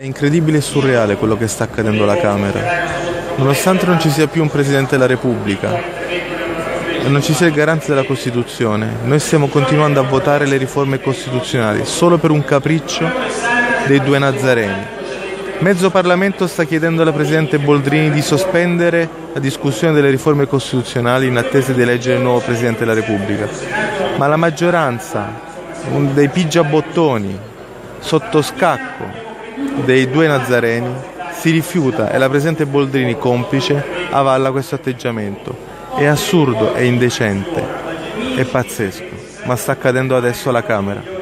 È incredibile e surreale quello che sta accadendo alla Camera, nonostante non ci sia più un Presidente della Repubblica e non ci sia il garante della Costituzione. Noi stiamo continuando a votare le riforme costituzionali solo per un capriccio dei due Nazareni. Mezzo Parlamento sta chiedendo alla Presidente Boldrini di sospendere la discussione delle riforme costituzionali in attesa di eleggere il nuovo Presidente della Repubblica, ma la maggioranza dei pigiabottoni sotto scacco dei due Nazareni si rifiuta e la Presidente Boldrini, complice, avalla questo atteggiamento. È assurdo, è indecente, è pazzesco, ma sta accadendo adesso alla Camera.